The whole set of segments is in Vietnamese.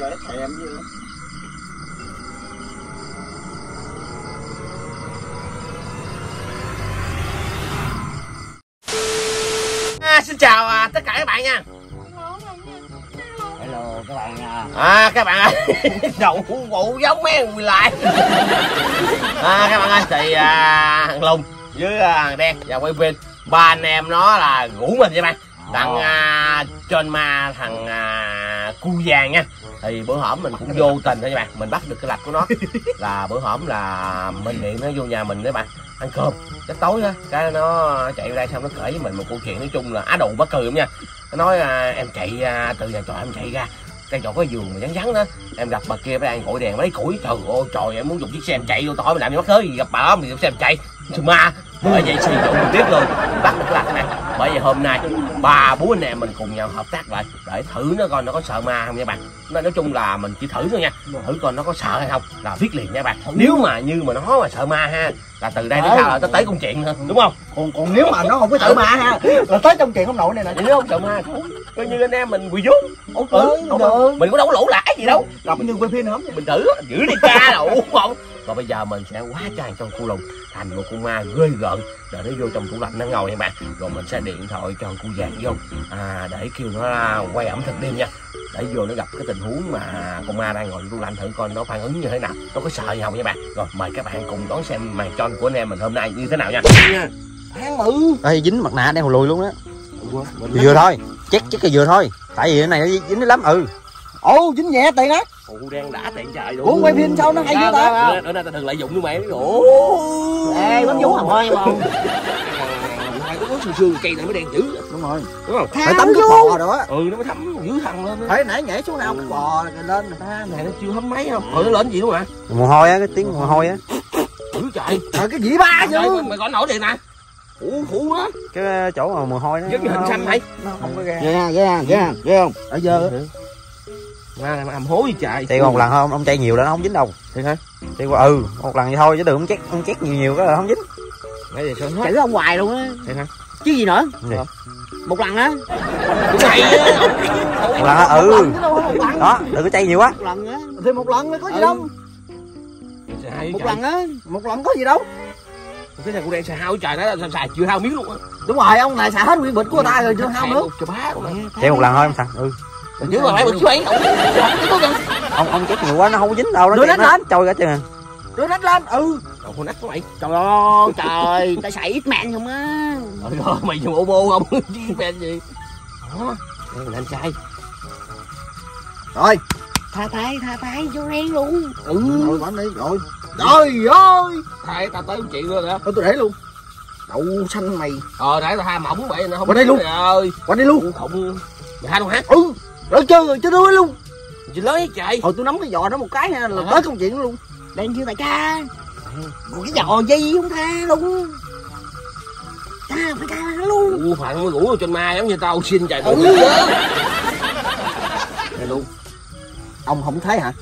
chơi nó thèm chứ. Xin chào tất cả các bạn nha. Hello các bạn nha. Các bạn ơi, đậu vụ giống mấy người lại. Các bạn ơi, thì thằng Lùng với thằng Đen và quay phim, ba anh em nó là rủ mình vậy bạn. Tặng trên ma thằng Ku Vàng nha. Thì bữa hổm mình cũng vô tình thôi các bạn, mình bắt được cái lạch của nó. Là bữa hổm là mình điện nó vô nhà mình đấy bạn, ăn cơm cái tối á, cái nó chạy ra đây xong nó kể với mình một câu chuyện, nói chung là á đù bắt cười không nha. Nó nói em chạy từ nhà trọ em chạy ra cái chỗ có giường mà vắng vắng đó, em gặp bà kia đang gội đèn lấy củi, trời ơi trời, em muốn dùng chiếc xe em chạy vô tỏi mình làm gì mắc tới, gặp bà không thì xe em chạy chứ ma. Bởi vậy suy luận tiếp luôn, bắt được lạch này. Bởi vì hôm nay ba bố anh em mình cùng nhau hợp tác lại để thử nó coi nó có sợ ma không nha bạn. Nói chung là mình chỉ thử thôi nha, thử coi nó có sợ hay không là viết liền nha bạn. Nếu mà như mà nó mà sợ ma ha là từ đây đến sau là tới công chuyện thôi, đúng không? Còn nếu mà nó không có sợ ma ha là tới trong chuyện ông nội này nè. Nếu không sợ ma coi như anh em mình quỳ vú, mình có đâu có lỗ lãi gì đâu, gặp như quay phim hổng mình thử giữ đi cha đâu, đúng không? Còn bây giờ mình sẽ quá tràn trong khu Lùng thành một con ma ghê gợn, để nó vô trong tủ lạnh nó ngồi nha bạn. Rồi mình sẽ điện thoại cho Ku Vàng vô để kêu nó quay ẩm thực đêm nha, để vô nó gặp cái tình huống mà con ma đang ngồi tủ lạnh, thử coi nó phản ứng như thế nào, nó có sợ gì không nha bạn. Rồi mời các bạn cùng đón xem màn tròn của anh em mình hôm nay như thế nào nha. Ê, dính mặt nạ đang hồi lùi luôn á, vừa thôi chắc là vừa thôi, tại vì cái này nó dính lắm. Dính nhẹ tiền á, đang đã tiện trời đủ. Quay phim sao nó hay dữ ta. Ở đây ta thường lợi dụng như mày. Ê, bấm vú hầm hơi không? Hai uống sương sương cây này mới đen dữ. Đúng rồi. Đúng rồi. Phải tắm cái bò rồi á. Nó mới thấm dữ thằng lên. Thấy nãy nhảy xuống nào bò lên ta, này nó chưa hấm mấy không? Nó lên gì đúng hả? Mồ hôi á, cái tiếng mồ hôi á. Dữ trời. Trời cái gì ba chứ. Mày gọi nổi điện nè. Hủ á. Cái chỗ mà mồ hôi đó. Giống như hình xanh vậy. Nó không có ra. Ghê không? Ở dơ. Mà làm hố gì chạy. Chạy một lần không, ông chạy nhiều là nó không dính đâu. Thì thôi. Chạy qua một lần vậy thôi chứ đừng ông chét nhiều cái là không dính. Nãy giờ chạy nó hoài luôn á. Thì thôi. Chứ gì nữa. Một lần á. Chạy á. Một lần á. Đó, đừng có chạy nhiều quá. Một lần á. Thì một lần nó có gì đâu. Một lần á, một lần có gì đâu. Cái thằng Ku Đen xài hao trời nó xài chưa hao miếng luôn á. Đúng rồi, ông này xài hết nguyên bịch của người ta rồi chưa hao nữa. Chạy một lần thôi em xài. Chứ mà lại một chuối ông chết nhiều quá nó không có dính đâu, nó nách lên trời ra trời, nó nách lên cậu con nách của mày, trời ơi trời, tao xài ít men không á, mày dùng ô bô không chứ men gì đó, mình lên sai rồi tha tay vô đen luôn, rồi bấm đi rồi trời ơi thầy tao tới chị luôn hả, tôi để luôn đậu xanh mày, nãy tao tha mỏng vậy nó không qua đây luôn, qua đây luôn khủng mày tha luôn hả? Rồi chơi đuôi luôn. Chị lớn hết trời. Hồi tôi nắm cái giò nó một cái là tới công chuyện luôn. Đang chưa đại ca. Còn cái giò dây không tha luôn. Ta phải tha luôn. Phận ngủ ở trên ma giống như tao xin trời tao. Luôn. Ông không thấy hả?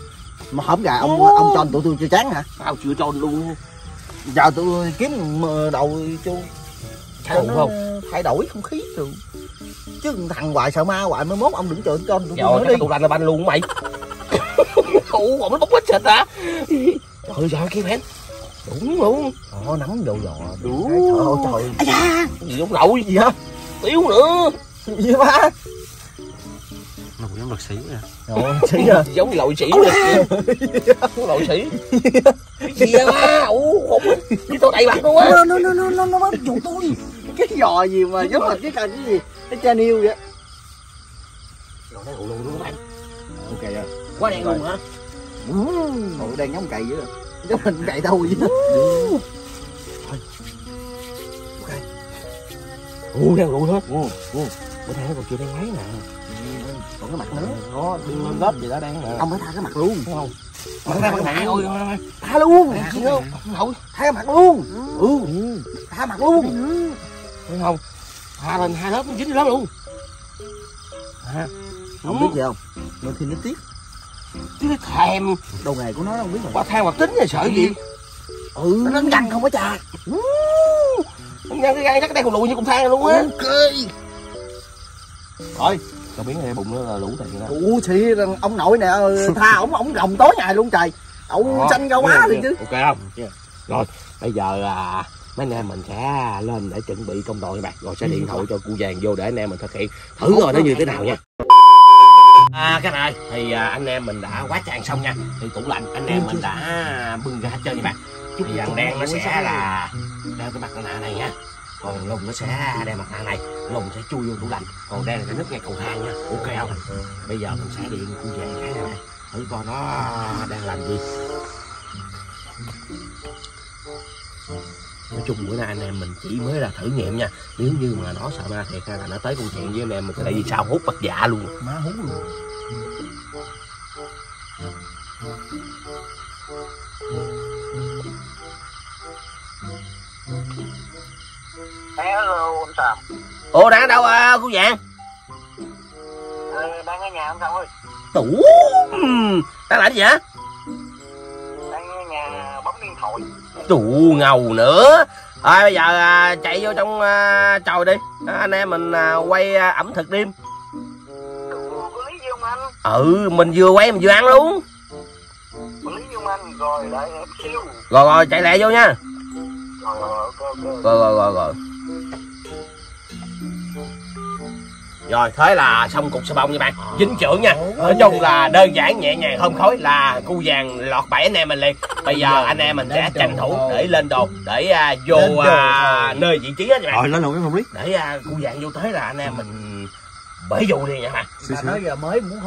Mà hổm gà ông cho tụi tôi chơi chán hả? Tao chưa cho luôn. Giờ tôi kiếm đầu cho không? Thay đổi không khí rồi. Chứ thằng hoài sợ ma hoài, mới mốt ông đừng chơi con tôi đi. Tụi là ban luôn mày. Cụ còn nó bốc hết xịt hả? Trời ơi trời kia mến. Đúng luôn. Nắng đồ dò. Đúng. Trời ơi trời. Gì ông đậu gì hả? Tiếu nữa. Gì ba? Nó giống bác sĩ nè. Giống lội sĩ nè. Lội sĩ. Gì ba? Khủng. Đi tôi đầy mặt luôn á. Nó bắt chuột tôi. Cái giò gì mà giống mình cái cần cái gì? Cái cha niêu vậy. Nó hụ luôn đúng không anh? Ok rồi. Quá đen luôn hả? Hụ đen giống cày dữ rồi. Giống mình cày đâu vậy? Ok. Đen rụi hết. Bữa nay còn chưa đen mấy nè. Còn cái mặt nữa. Nó đi lên lớp gì đó đen nè. Ông phải tha cái mặt luôn. Đúng không? Mặt nạ thôi. Tha luôn. Tha cái mặt luôn. Tha mặt luôn. Đúng không? Tha lên hai lớp nó dính lớp luôn. Không biết gì không? Đôi khi nó tiếc. Chứ nó thèm. Đầu ngày của nó không biết rồi. Bà than hoạt tính rồi sợ gì? Nó nhăn không có trà. Nó nhăn cái gai nó cái đen còn lùi như cục than luôn á. Ok. Rồi. tao biến ngay bụng nó là lũ thiệt đó. Ủa xị ông nội nè, tha ổng rồng tối ngày luôn trời. Ổng xanh ra quá liền chứ. Ok không? Yeah. Rồi, bây giờ là mấy anh em mình sẽ lên để chuẩn bị công đoạn các bạn, rồi sẽ điện thoại cho Ku Vàng vô để anh em mình thực hiện thử coi nó như thế nào nha. Các bạn ơi, thì anh em mình đã quá tràn xong nha. Thì tủ lạnh anh em mình đã bưng ra hết trơn nha bạn. Thì vàng đen nó sẽ là đeo cái mặt nạ này nha, còn lùng nó sẽ đeo mặt nạ này, lùng sẽ chui vô tủ lạnh, còn đen sẽ nứt ngay cầu thang nha. Ok không? Bây giờ mình sẽ điện Ku Vàng cái này này, thử coi nó đang làm gì. Nói chung bữa nay anh em mình chỉ mới là thử nghiệm nha. Nếu như mà nó sợ ma thiệt hay là nó tới công chuyện với anh em mình, tại vì sao hút bắt dạ luôn, má hút luôn. Hello anh Sàm. Ủa đang ở đâu Ku Vàng? Đang ở nhà anh Sàm ơi. Tủ đang làm gì vậy? Đang ở nhà bấm điện thoại. Trụ ngầu nữa. Thôi bây giờ chạy vô trong chòi đi. Anh em mình quay ẩm thực đêm. Có lý gì không anh? Ừ, mình vừa quay mình vừa ăn luôn. Có lý gì không anh? Rồi lại em siêu. Rồi rồi chạy lẹ vô nha. Rồi rồi ok. Rồi. Rồi thế là xong cục xà bông nha bạn, dính trưởng nha. Nói chung là đơn giản nhẹ nhàng không khói là Ku Vàng lọt bẫy anh em mình liền. Bây giờ anh em mình sẽ tranh thủ để lên đồ để vô nơi vị trí đó nha bạn. Rồi lên đồ cái phòng lý để Ku Vàng vô tới là anh em mình bể dù đi nha bạn. Mà nói giờ mới muốn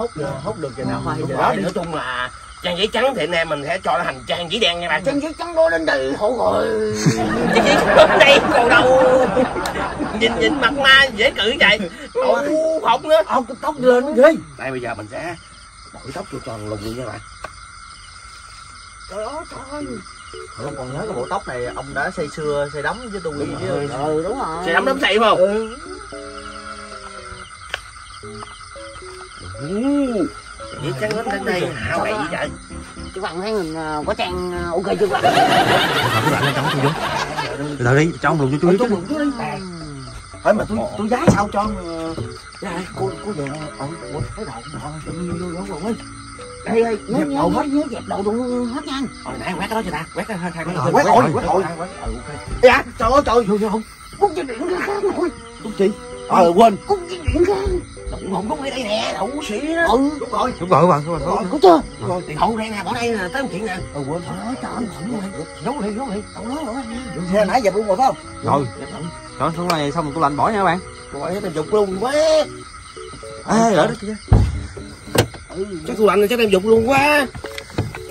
hút được chừng nào hay. Đó thì nói chung là trang giấy trắng thì anh em mình sẽ cho nó thành trang giấy đen nha bạn. Trang giấy trắng đó lên đây khổ rồi. Trang giấy trắng đây còn đâu. Nhìn mặt ma dễ cử vậy. Ủa không nữa. Ông tóc lên nó ghê. Đây bây giờ mình sẽ đổi tóc cho tròn lùng luôn nha bạn. Trời ơi trời ơi. Ông còn nhớ cái bộ tóc này ông đã xây xưa xây đóng với tôi chứ. Ừ đúng rồi. Xây đóng đóng xây không? Ừ. Vậy trắng đến đến đây hả vậy vậy? Chú Văn thấy mình có trang ok chưa Văn? Chú Văn cho tôi vô. Đợi đi, cho ông lùng cho chú đi. Ấy mà tôi giá sao cho này cô dẹp ủa thấy đậu tự nhiên vô lỗ rồi. Đây ơi, dẹp đậu hết nhớ dẹp đậu luôn hết nha. Hồi nãy quét cái đó cho ta, quét cái hai cái. Quét rồi. Dạ, trời ơi, vô không. Cút dây điện ra thôi. Cút chi? Quên. Cút dây điện ra. Đụng hồn đúng ở đây nè, đậu xỉ đó. Ừ, đúng rồi. Cút chưa? Rồi tiền hậu đây nè, bỏ đây nè, tới chuyện nè. Quên. Trời ơi, giấu liền. Đậu nãy dẹp luôn rồi phải không? Rồi. Rồi xuống này xong rồi tôi lạnh bỏ nha các bạn. Rồi hết em dục luôn quá. Ê lỡ đó kìa. Chắc tôi lạnh rồi chắc em dục luôn quá.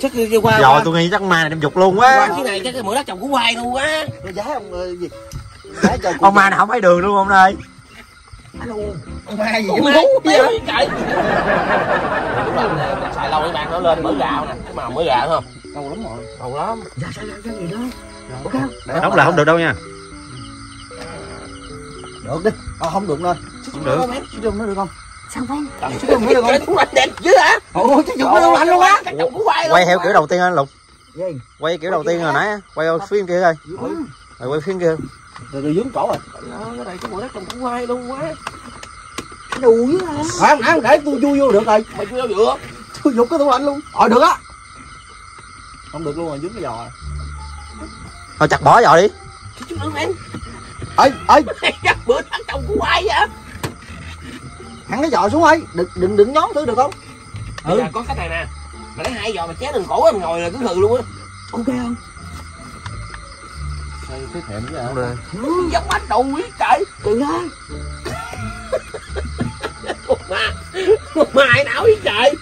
Chắc đi qua. Rồi tôi nghĩ chắc ma này em dục luôn quá. Qua cái này chắc cái mửa đất chồng cũng quay luôn quá. Tôi giá ông gì? Giá trời. Ông ma này không phải đường luôn ông ơi. Ông ma gì cũng hú vậy trời. Đúng là mình xài lâu cái bạn nó lên mỡ gạo nè, cái màu mỡ gạo không? Đâu lắm rồi. Đâu lắm. Dạ cái gì đó. Được không? Đóng là không được đâu nha. Được đi. Không được thôi. Không được. Chứ đừng nó được không? Sao vậy? Chứ đừng nó được không? Chú lạnh đẹp dữ hả? Ủa chứ đừng nó lạnh luôn á. Quay theo kiểu đầu tiên anh Lục. Quay kiểu đầu tiên hồi nãy quay phim kia thôi. Rồi quay phim kia. Rồi dướng cổ rồi. Nó đây cái mũi đất cũng quay luôn quá. Cái đùi á. Khoan để tôi vui vô được rồi. Mày vui đâu được. Tôi dục cái tủ lạnh luôn. Rồi được á. Không được luôn rồi dướng cái giò. Thôi chặt bỏ giò đi. Chứ đừng em. Ê chắc bữa ăn chồng của ai vậy? Hắn cái giò xuống ấy, đừng nhón thử được không? Bây giờ có cái này nè, mà lấy hai giò mà ché đường cổ em ngồi là cứ hừ luôn á. Ok không? Sao cái thèm với ảo đây? Giống bánh đậu huyết trời. Trời ơi. Một ma ai não huyết trời.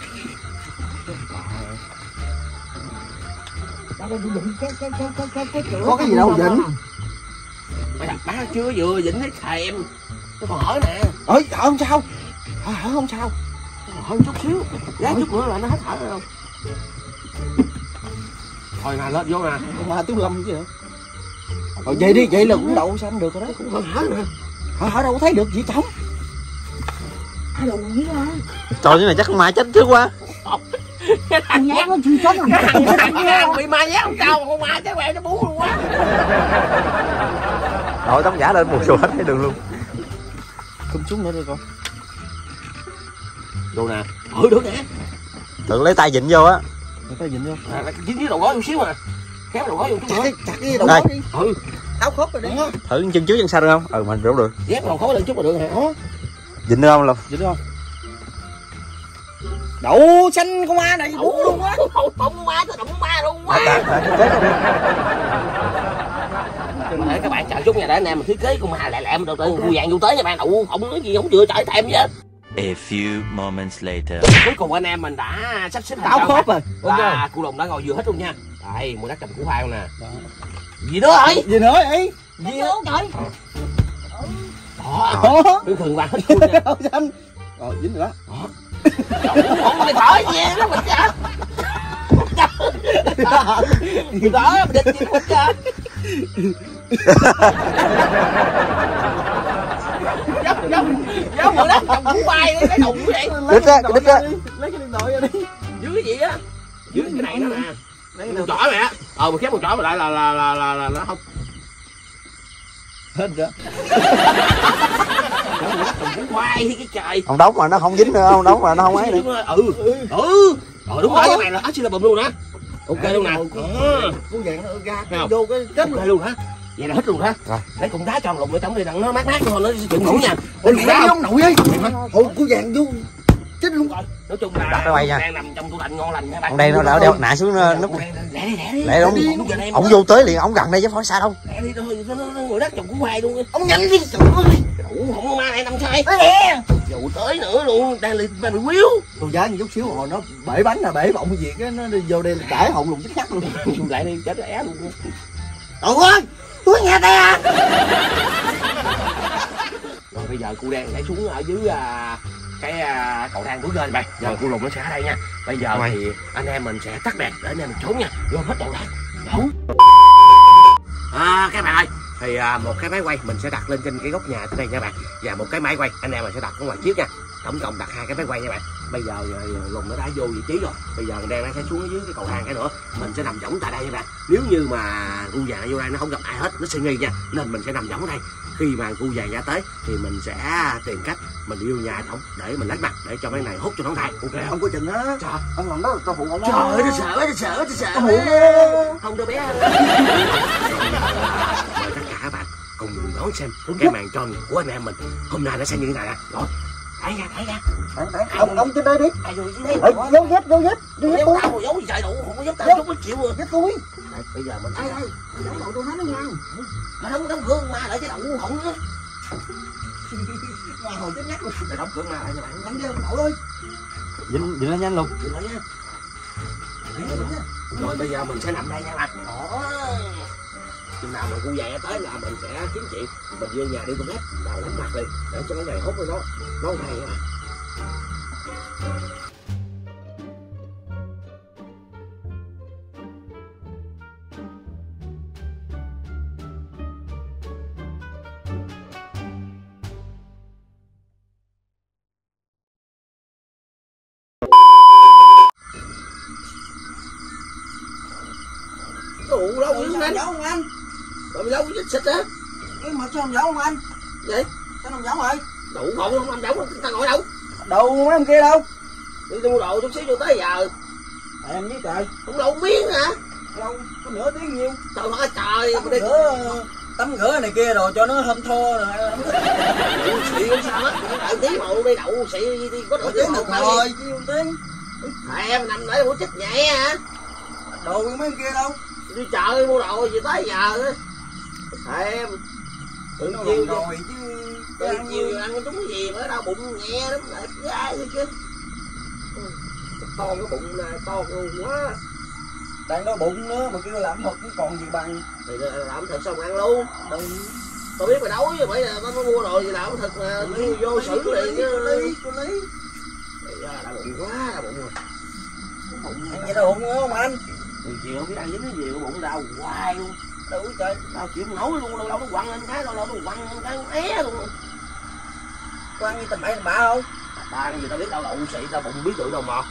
Có cái gì đâu Vĩnh? Mày bà chưa vừa dính hết thèm cái phần hở nè. Ơi hở không sao, hở không sao, hở chút xíu giá chút nữa là nó hết hở rồi. Thôi nè lên vô nè mà tiếng lầm chứ nữa. Rồi vậy đi, vậy là cũng đậu sao không được rồi đó, cũng không hở nè. Hở đâu có thấy được gì trống trời. Cái này chắc ma chết chứ quá. Cái thằng nhát nó chưa chết rồi. Thằng bị ma nhát không sao, con ma chết quẹo nó bú luôn quá. Đội tóc giả lên một chỗ hết thấy đường luôn. Không xuống nữa đi con. Đồ nè. Ừ được nè. Đừng lấy tay vịn vô á. Lấy tay vịn vô. À, dính cái đầu gối một xíu à. Kéo đầu gối vô chút nữa. Chặt cái đầu gối đi. Ừ. Áo khớp rồi đi. Thử chân trước chân sau được không? Ừ mình rủ được. Ghép đầu khối lên chút là được hả? Vịn được không Long? Vịn được không? Đậu xanh con ma này đủ luôn á. Đậu con ma tao đụng ma luôn quá. Để các bạn chờ chút nha, để anh em mình thiết kế con ma lẹ lẹ đầu tiên Ku Vàng vô tới nha bạn. Đậu không nói gì không chưa chạy thêm vậy. A few moments later. Cuối cùng anh em mình đã sắp xếp táo khớp rồi. Là Ku Đồng đã ngồi vừa hết luôn nha. Đây, mua đất trồng củ khoai nè. Gì nữa ơi? Gì nữa vậy? Gì nữa trời? Đó. Bình thường bạn hết luôn nha. Đậu xanh. Rồi dính rồi đó. Trời không mày thở nghe đó mình cha. Mình thở mình địch gì đó cha. Giống rồi đó, cầm củ khoai đi, cái đụng vậy. Đít á, đít á. Lấy cái điện thoại ra đi. Dưới cái gì á? Dưới cái này nè. Lấy cái chổi mày á. Ờ mình khép một chổi mà lại là nó không. Hết rồi. Khoai cái trời. Ông đóng mà nó không dính nữa, ông đóng mà nó không ấy nữa. Ừ. Ừ. Rồi đúng rồi, cái này là ách là bùm luôn hả? Ok luôn nè. Cu Vàng nó ra vô cái kết luôn hả? Vậy là hết luôn hả? Rồi. Lấy cục đá cho lụm để tổng đi đặng nó mát thôi nó chịu ngủ nha. Ôi đá không nổi ấy. Thôi Cu Vàng vô chết luôn rồi. Nói chung là đang nằm trong tủ lạnh ngon lành nha bạn. Đây nó đã đeo nạ xuống núp. Lẹ đi. Ông vô tới liền ông gần đây chứ phải xa đâu. Lẹ đi thôi, nó ngồi đất trồng củ khoai luôn. Ông nhanh đi trời ơi. Đủ không ma này năm sai. Dù tới nữa luôn, đang liệt mình quýu. Tôi giá như chút xíu rồi nó bể bánh là bể bọng việc á, nó đi vô đây cãi họng luôn chết nhắc luôn. Lại đi chết é luôn. Trời ơi, tôi nghe đây à. Rồi bây giờ Ku đang phải xuống ở dưới cái cầu thang cuối lên bạn. Giờ Ku Lùng nó sẽ ở đây nha. Bây giờ thì anh em mình sẽ tắt đèn để anh em mình trốn nha. Gom hết đồ đạc. À các bạn ơi, thì một cái máy quay mình sẽ đặt lên trên cái góc nhà tới đây nha bạn, và một cái máy quay anh em mình sẽ đặt ở ngoài chiếc nha, tổng cộng đặt hai cái máy quay nha bạn. Bây giờ Lùng nó đã vô vị trí rồi, bây giờ đang nó sẽ xuống dưới cái cầu thang cái nữa, mình sẽ nằm võng tại đây nha bạn. Nếu như mà Ku Vàng vô đây nó không gặp ai hết, nó sẽ nghi nha, nên mình sẽ nằm võng ở đây. Khi mà Ku Vàng ra tới thì mình sẽ tìm cách mình yêu nhà ổng để mình lách mặt để cho mấy này hút cho nó thải. Ok không có chừng á. Trời ông làm đó là tao phụ ông. Trời ơi nó sợ quá, nó sợ không đâu bé. Mời tất cả các bạn cùng mình đón xem cái màn tròn của anh em mình hôm nay nó sẽ như thế nào nè. Rồi thấy ra, ông trên đây đi. À rồi dưới đây. Dấu vết, đi dấu tao rồi dấu gì trời đủ không có dấu tao chút mới chịu rồi. Vết túi. Bây giờ mình ai đây. Dấu đầu tôi nói nó ngang. Nó đóng gương ma lại cái đầu không nữa. Mà hồi chết nhắc luôn. Để đóng cửa ma lại cho bạn đánh vô cậu ơi. Dịnh lên nhanh luôn. Dịnh lên nha. Rồi bây giờ mình sẽ nằm đây nha bạn. Đó. Chừng nào mà Ku Vàng tới là mình sẽ kiếm chuyện, mình vô nhà đi con hết, đào lắm mặt đi để cho nó ngày hốt với nó này nha. Đủ đâu vậy anh? Giấu không anh? Rồi mày giấu cái xịt á. Nhưng mà sao không giấu không anh? Vậy? Sao không giấu rồi? Đủ không không anh giấu, tao ngồi đâu? Đồ mấy ông kia đâu? Đi mua đồ chút xíu vô tới giờ. Tại em với trời. Cũng đâu miếng hả? Đâu, có nửa tiếng nhiêu. Trời ơi trời. Tắm đi. Rửa, tắm rửa này kia rồi cho nó thơm thô rồi. Đậu xị không sao hết. Đợi tiếng hộ đi đậu xị đi. Có nửa tiếng một thôi. Em nằm để mua chích nhẹ hả? Đồ mấy ông kia đâu? Đi chợ mua đồ gì tới giờ á. Em tự chiêu rồi chứ tự chiêu ăn đúng gì mà đau bụng nhẹ lắm lại gái chứ. To cái bụng này to luôn quá. Đang đau bụng nữa mà kêu làm thật chứ còn gì bằng. Thì làm thật xong ăn luôn. Đừng tao biết mày đói rồi bởi tao có mua đồ gì làm thật mà vô xử liền chứ. Đau bụng quá, đau bụng rồi. Bụng vậy đau bụng nữa không anh? Chiều không biết ăn dính cái gì mà bụng đau hoài luôn. Đâu trời, tao chịu nổi luôn, đâu nó quăng lên cái, đâu nó quăng lên cái nó é luôn. Quăng như tầm bậy tầm bạ không? Ăn gì tao biết đâu đậu xị, tao bụng biết tự đâu mà.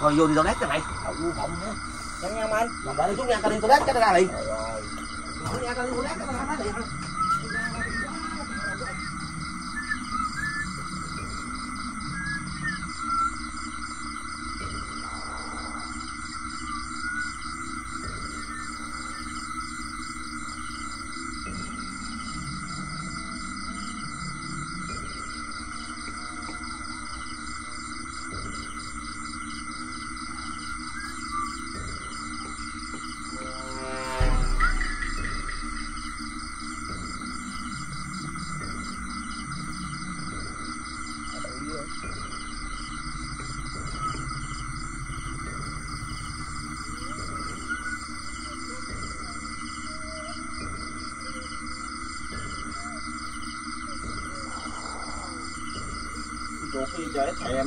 Thôi vô đi toilet cho mày. Đậu bụng á. Nhanh nha anh. Làm lại đi chút nha, tao đi toilet cái ra liền. Rồi. Nói nha tao đi toilet cái ra liền. cho nó thèm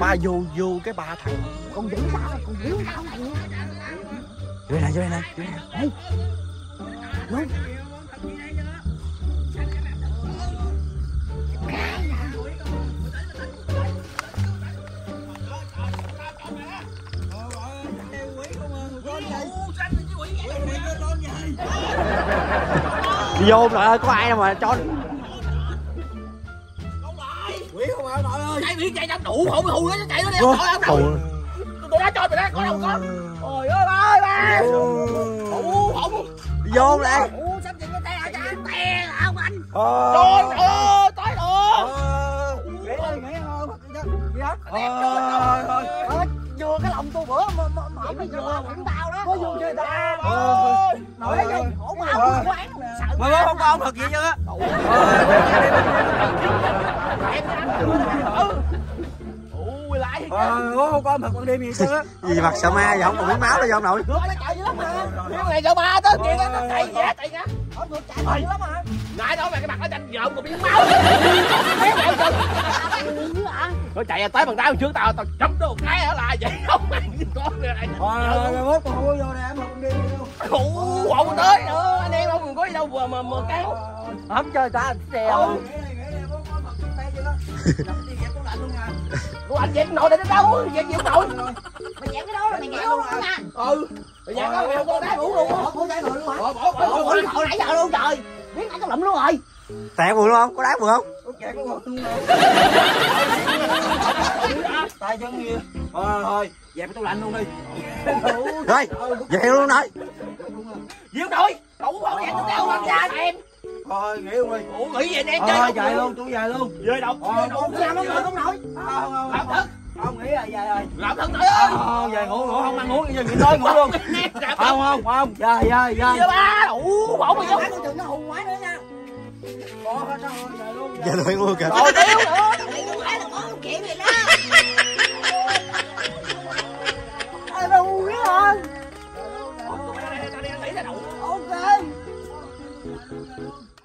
Ba vô cái ba thằng con dữ ba con dữ tao này luôn. Vô đây này, vô đây. Luôn. Đi vô nội ơi, có ai đâu mà cho chạy nó đủ hổ hù nó chạy nó đi thôi ông đâu. Tụi nó chơi mày đó, có đâu có. Trời ơi ba ơi. Hổ hổ. Vô lại. Ủa sắp dính cái tay ở cha tè ông anh. Trời ơi tới rồi. Nghĩ ơi nghĩ không? Gì hết. Thôi vừa cái lòng tôi bữa mà không có vừa thằng tao đó. Có vô chơi tao. Nói vô hổ mà ông quán sợ. Mày không có ông thật vậy chứ á. Không có mặt con đêm gì sao á. Gì mặt sợ ma vậy, không còn miếng máu đâu vô ông nội. Chạy dữ lắm mà. Cái này sợ ma tới kìa nó chạy dễ chạy nha. Không được chạy dữ lắm mà. Nãy đó mày cái mặt nó chanh vợn còn miếng máu. Nó chạy tới bằng đá hồi trước tao chấm nó một cái ở lại vậy không mày con này này. Rồi mốt còn vô nè em con đêm đâu. Ủa không tới nữa anh em không có gì đâu mà cán. Không chơi ta xèo. Ủa anh dẹp nội để nó đâu, dẹp dẹp nội. Mày dẹp cái đó là mày nghỉ luôn mà. Ừ. Mày dẹp đó mày con đá ngủ luôn. Bỏ đá ngồi luôn hả? Bỏ ngồi nãy giờ luôn trời. Biết nãy tao lụm luôn rồi. Tẹo người luôn không? Có đá người không? Tẹo con ngọt luôn. Tay chân kìa. Thôi, dẹp cái tủ lạnh luôn đi. Rồi, dẹp luôn rồi. Diệu đội, đủ không dẹp tụi tao không ra em. Thôi nghỉ luôn đi. Ủa nghỉ vậy em chơi không? Chạy luôn, tôi về luôn. Về đâu? Không sao nó ngồi không nổi. Không thức. Không nghỉ rồi về rồi. Làm thức tới ơi. Về ngủ không ăn uống giờ nghỉ tới ngủ luôn. Không. Về. Về ba. Ủa bổ mày giống nó nó hùng quá nữa nha. Bỏ hết rồi về luôn. Về luôn luôn kìa. Rồi điếu nữa. Đừng phải là có kiểu vậy đó. Ai mà ngu dữ hơn. Ok.